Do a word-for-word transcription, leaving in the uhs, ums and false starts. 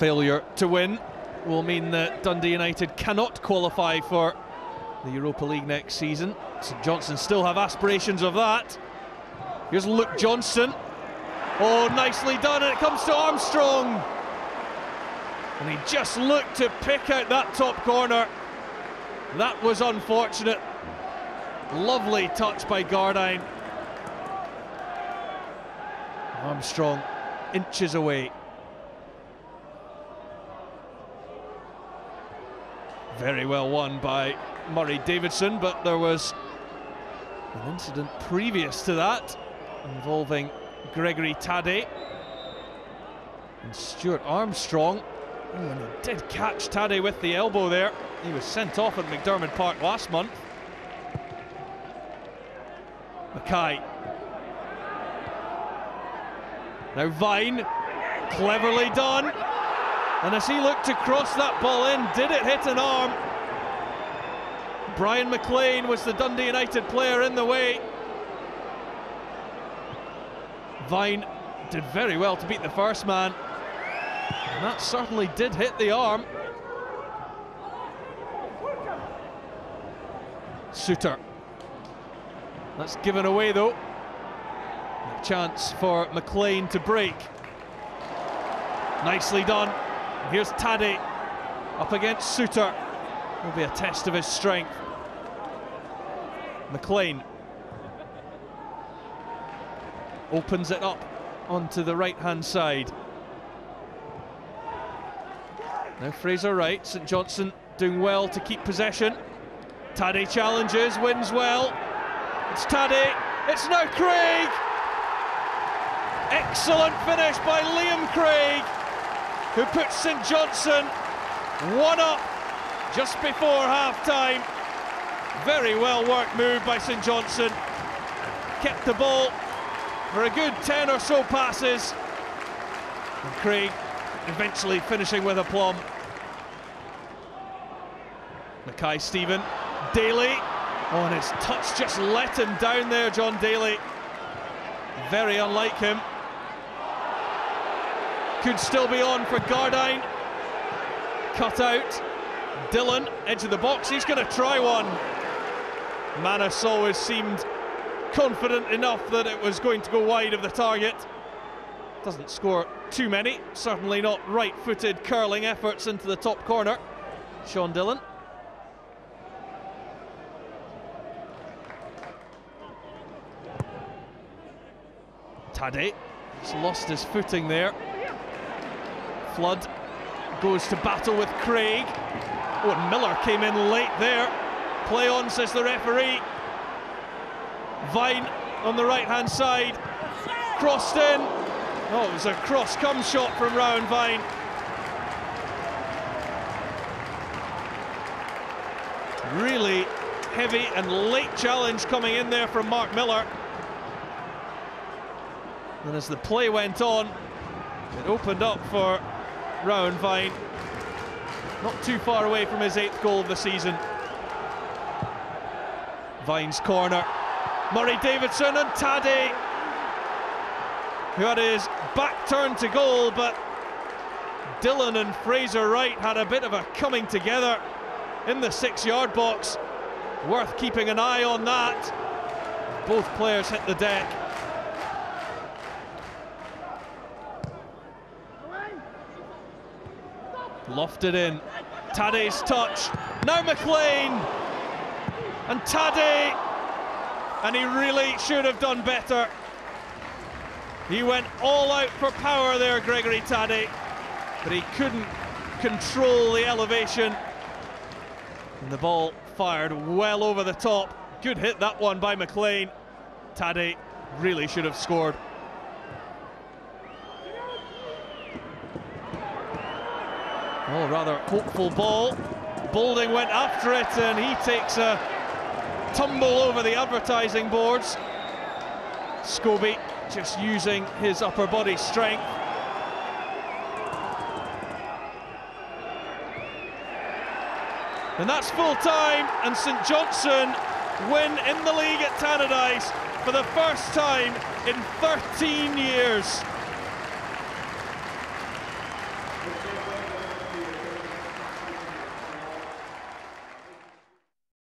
failure to win will mean that Dundee United cannot qualify for the Europa League next season. St Johnstone still have aspirations of that. Here's Luke Johnson. Oh, nicely done, and it comes to Armstrong. And he just looked to pick out that top corner. That was unfortunate. Lovely touch by Gardyne. Armstrong inches away. Very well won by Murray Davidson, but there was an incident previous to that involving Gregory Tadé and Stuart Armstrong. Oh, and he did catch Taddei with the elbow there. He was sent off at McDermott Park last month. Mackay. Now Vine, cleverly done. And as he looked to cross that ball in, did it hit an arm? Brian McLean was the Dundee United player in the way. Vine did very well to beat the first man. And that certainly did hit the arm. Souter. That's given away though. A chance for McLean to break. Nicely done. And here's Taddei up against Souter. Will be a test of his strength. McLean opens it up onto the right-hand side. Now Fraser Wright, St Johnstone doing well to keep possession. Taddei challenges, wins well. It's Taddei, it's now Craig! Excellent finish by Liam Craig, who puts St Johnstone one up just before half-time. Very well worked move by St Johnstone. Kept the ball for a good ten or so passes. And Craig eventually finishing with aplomb. Mackay-Steven, Daly, oh, and his touch just let him down there, John Daly. Very unlike him. Could still be on for Gardyne. Cut out, Dillon, edge of the box, he's going to try one. Manus always seemed confident enough that it was going to go wide of the target. Doesn't score too many, certainly not right-footed curling efforts into the top corner. Sean Dillon. Taddei, he's lost his footing there. Flood goes to battle with Craig. Oh, and Millar came in late there. Play on, says the referee. Vine on the right-hand side, crossed in. Oh, it was a cross-come shot from Rowan Vine. Really heavy and late challenge coming in there from Mark Millar. And as the play went on, it opened up for Rowan Vine. Not too far away from his eighth goal of the season. Vine's corner. Murray Davidson and Taddei, who had his back turned to goal, but Dillon and Fraser Wright had a bit of a coming together in the six-yard box. Worth keeping an eye on that. Both players hit the deck. Lofted in. Taddei's touch. Now McLean. And Taddei. And he really should have done better. He went all out for power there, Gregory Tadé, but he couldn't control the elevation. And the ball fired well over the top. Good hit that one by McLean. Taddei really should have scored. Oh, rather hopeful ball. Bolding went after it, and he takes a tumble over the advertising boards. Scobie just using his upper body strength. And that's full time, and St Johnstone win in the league at Tannadice for the first time in thirteen years.